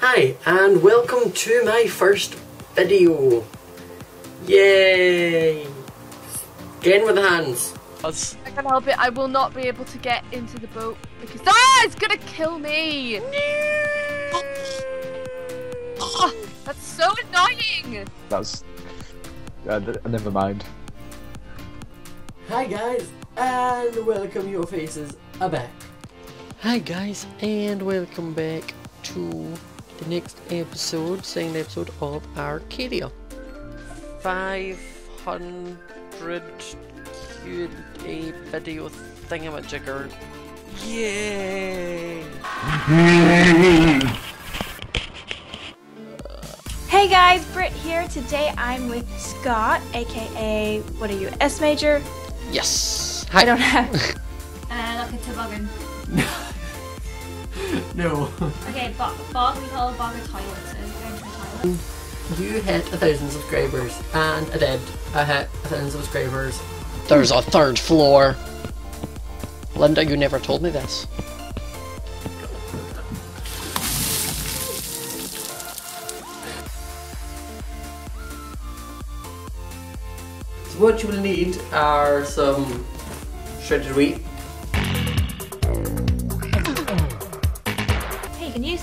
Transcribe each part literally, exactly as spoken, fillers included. Hi, and welcome to my first video. Yay! Again with the hands. I can't help it, I will not be able to get into the boat because— ah! It's gonna kill me! No! Oh, that's so annoying! That's... Uh, never mind. Hi guys, and welcome your faces are back. Hi guys, and welcome back to the next episode, second episode of Arcadia. five hundred Q and A video thingamajigger. Yay! Hey guys, Britt here. Today I'm with Scott, aka, what are you, S Major? Yes! Hi. I don't have... uh, like a toboggan. No. Okay, Bog, Bog, we call Bog a toilet, so we're going to the toilet. You hit a thousand subscribers, and I did. I hit a thousand subscribers. There's a third floor. Linda, you never told me this. So what you will need are some shredded wheat. Use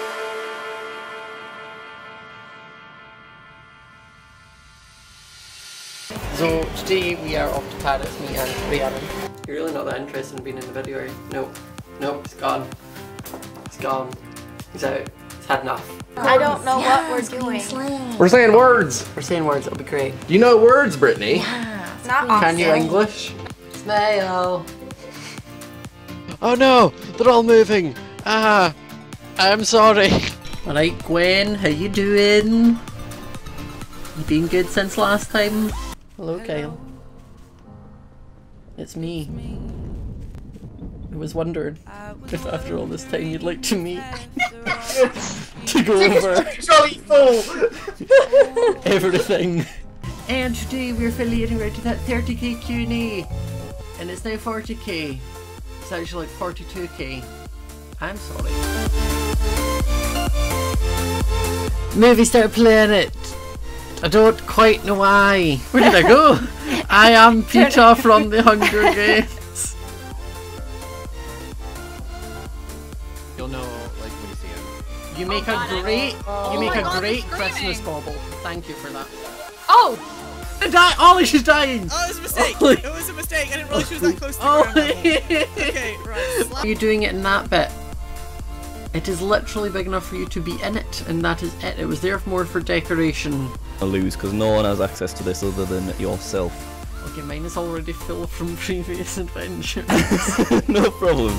So today we are off to Paris, me and Brianna. You're really not that interested in being in the video, are you? Nope. Nope, it's gone. It's gone. He's out. He's had enough. I don't know yeah, what we're doing. Slang. We're saying words. We're saying words, it'll be great. You know words, Brittany. Yeah. It's not awesome. Can you English? Smile. Oh no, they're all moving. Ah, I'm sorry. Alright Gwen, how you doing? You been good since last time? Hello, Hello Kyle. It's me. It's me. I was wondering I if after all this time you'd like to meet. To go over everything. And today we're affiliating right to that thirty K Q and A. And it's now forty K. It's actually like forty-two K. I'm sorry. Movie Star Planet. I don't quite know why. Where did I go? I am Peter from the Hunger Games. You'll know like when you see him. You make oh God, a great, oh you make a God, great Christmas bauble. Thank you for that. Oh! Di Ollie, she's dying! Oh, it was a mistake! Ollie. It was a mistake! I didn't realize she was that close to the ground. Okay, right. Slap. Are you doing it in that bit? It is literally big enough for you to be in it, and that is it. It was there more for decoration. I lose because no one has access to this other than yourself. Okay, mine is already full from previous adventures. No problem.